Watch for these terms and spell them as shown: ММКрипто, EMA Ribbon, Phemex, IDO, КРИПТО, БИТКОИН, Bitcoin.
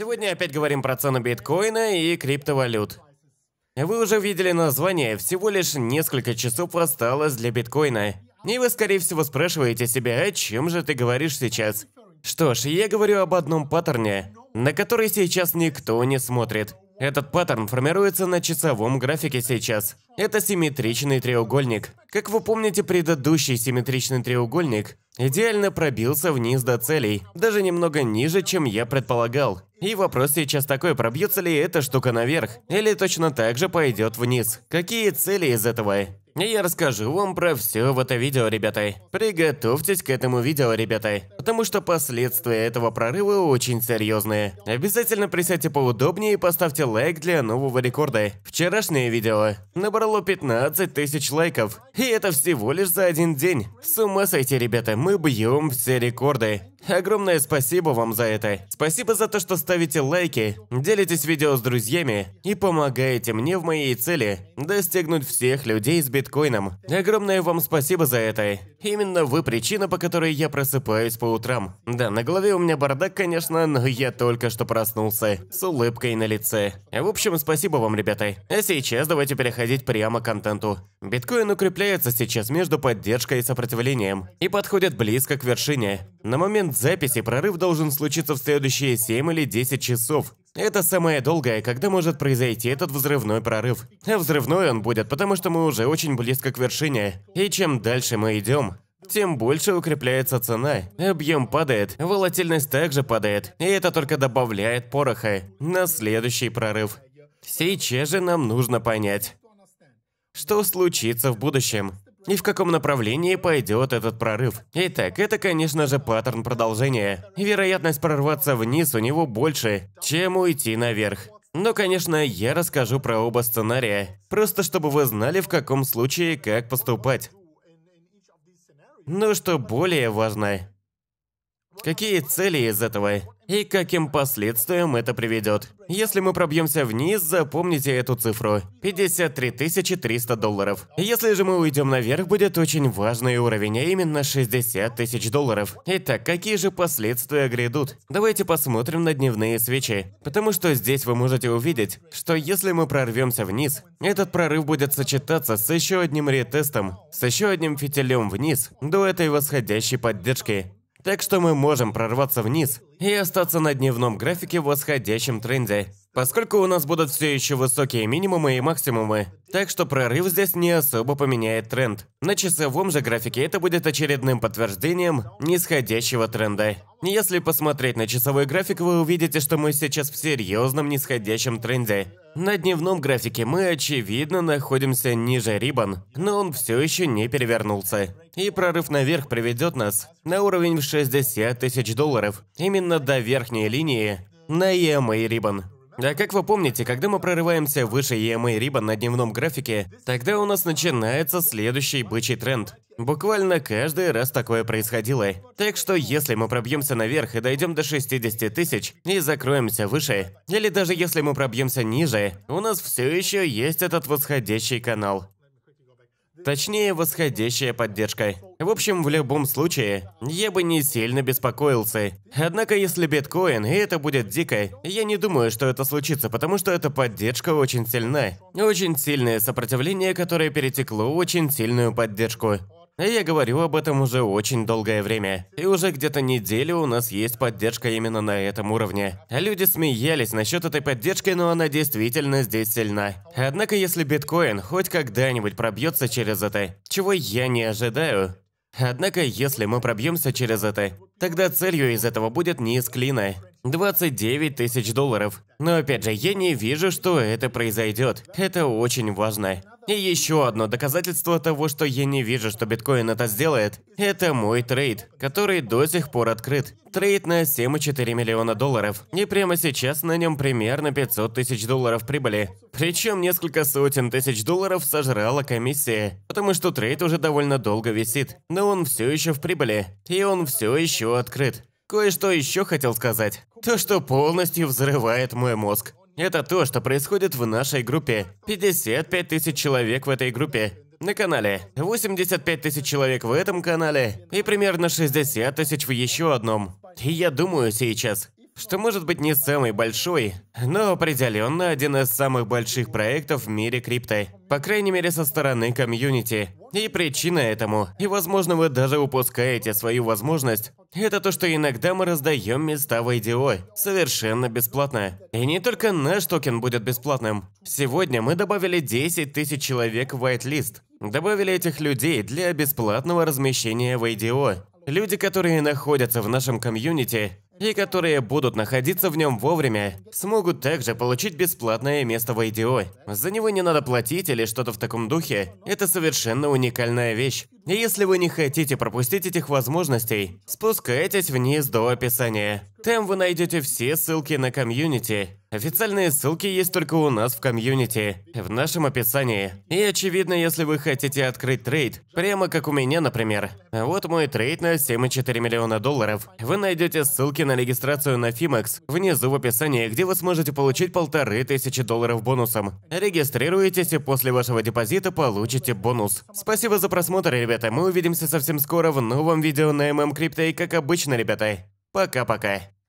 Сегодня опять говорим про цену биткоина и криптовалют. Вы уже видели название, всего лишь несколько часов осталось для биткоина. И вы, скорее всего, спрашиваете себя, о чем же ты говоришь сейчас? Что ж, я говорю об одном паттерне, на который сейчас никто не смотрит. Этот паттерн формируется на часовом графике сейчас. Это симметричный треугольник. Как вы помните, предыдущий симметричный треугольник идеально пробился вниз до целей, даже немного ниже, чем я предполагал. И вопрос сейчас такой, пробьется ли эта штука наверх, или точно так же пойдет вниз. Какие цели из этого? И я расскажу вам про все в это видео, ребята. Приготовьтесь к этому видео, ребята, потому что последствия этого прорыва очень серьезные. Обязательно присядьте поудобнее и поставьте лайк для нового рекорда. Вчерашнее видео набрало 15 тысяч лайков. И это всего лишь за один день. С ума сойти, ребята, мы бьем все рекорды. Огромное спасибо вам за это. Спасибо за то, что ставите лайки, делитесь видео с друзьями и помогаете мне в моей цели достигнуть всех людей с биткоином. Огромное вам спасибо за это. Именно вы причина, по которой я просыпаюсь по утрам. Да, на голове у меня бардак, конечно, но я только что проснулся с улыбкой на лице. В общем, спасибо вам, ребята. А сейчас давайте переходить прямо к контенту. Биткоин укрепляется сейчас между поддержкой и сопротивлением и подходит близко к вершине. На момент записи прорыв должен случиться в следующие 7 или 10 часов. Это самое долгое, когда может произойти этот взрывной прорыв. А взрывной он будет, потому что мы уже очень близко к вершине. И чем дальше мы идем, тем больше укрепляется цена. Объем падает, волатильность также падает. И это только добавляет пороха на следующий прорыв. Сейчас же нам нужно понять, что случится в будущем. И в каком направлении пойдет этот прорыв. Итак, это, конечно же, паттерн продолжения. Вероятность прорваться вниз у него больше, чем уйти наверх. Но, конечно, я расскажу про оба сценария. Просто чтобы вы знали, в каком случае как поступать. Но что более важно, какие цели из этого и к каким последствиям это приведет. Если мы пробьемся вниз, запомните эту цифру – 53 300 долларов. Если же мы уйдем наверх, будет очень важный уровень, а именно 60 тысяч долларов. Итак, какие же последствия грядут? Давайте посмотрим на дневные свечи, потому что здесь вы можете увидеть, что если мы прорвемся вниз, этот прорыв будет сочетаться с еще одним ретестом, с еще одним фитилем вниз до этой восходящей поддержки. Так что мы можем прорваться вниз и остаться на дневном графике в восходящем тренде, поскольку у нас будут все еще высокие минимумы и максимумы. Так что прорыв здесь не особо поменяет тренд. На часовом же графике это будет очередным подтверждением нисходящего тренда. Если посмотреть на часовой график, вы увидите, что мы сейчас в серьезном нисходящем тренде. На дневном графике мы, очевидно, находимся ниже Ribbon, но он все еще не перевернулся. И прорыв наверх приведет нас на уровень в 60 тысяч долларов, именно до верхней линии на EMA Ribbon. А как вы помните, когда мы прорываемся выше EMA Ribbon на дневном графике, тогда у нас начинается следующий бычий тренд. Буквально каждый раз такое происходило. Так что если мы пробьемся наверх и дойдем до 60 тысяч и закроемся выше, или даже если мы пробьемся ниже, у нас все еще есть этот восходящий канал. Точнее, восходящая поддержка. В общем, в любом случае, я бы не сильно беспокоился. Однако, если биткоин, и это будет дико, я не думаю, что это случится, потому что эта поддержка очень сильна. Очень сильное сопротивление, которое перетекло в очень сильную поддержку. Я говорю об этом уже очень долгое время. И уже где-то неделю у нас есть поддержка именно на этом уровне. Люди смеялись насчет этой поддержки, но она действительно здесь сильна. Однако, если биткоин хоть когда-нибудь пробьется через это, чего я не ожидаю. Однако, если мы пробьемся через это, тогда целью из этого будет низ клина. 29 тысяч долларов. Но опять же, я не вижу, что это произойдет. Это очень важно. И еще одно доказательство того, что я не вижу, что биткоин это сделает, это мой трейд, который до сих пор открыт. Трейд на 7,4 миллиона долларов. И прямо сейчас на нем примерно 500 тысяч долларов прибыли. Причем несколько сотен тысяч долларов сожрала комиссия, потому что трейд уже довольно долго висит. Но он все еще в прибыли, и он все еще открыт. Кое-что еще хотел сказать. То, что полностью взрывает мой мозг. Это то, что происходит в нашей группе. 55 тысяч человек в этой группе. На канале. 85 тысяч человек в этом канале. И примерно 60 тысяч в еще одном. И я думаю сейчас, что может быть не самый большой, но определенно один из самых больших проектов в мире крипто. По крайней мере, со стороны комьюнити. И причина этому, и возможно вы даже упускаете свою возможность, это то, что иногда мы раздаем места в IDO совершенно бесплатно. И не только наш токен будет бесплатным. Сегодня мы добавили 10 тысяч человек в whitelist. Добавили этих людей для бесплатного размещения в IDO. Люди, которые находятся в нашем комьюнити и которые будут находиться в нем вовремя, смогут также получить бесплатное место в IDO. За него не надо платить или что-то в таком духе. Это совершенно уникальная вещь. И если вы не хотите пропустить этих возможностей, спускайтесь вниз до описания. Там вы найдете все ссылки на комьюнити. Официальные ссылки есть только у нас в комьюнити, в нашем описании. И очевидно, если вы хотите открыть трейд, прямо как у меня, например. Вот мой трейд на 7,4 миллиона долларов. Вы найдете ссылки на регистрацию на Phemex внизу в описании, где вы сможете получить 1500 долларов бонусом. Регистрируйтесь, и после вашего депозита получите бонус. Спасибо за просмотр, ребята. Мы увидимся совсем скоро в новом видео на ММКрипто. И как обычно, ребята, пока-пока.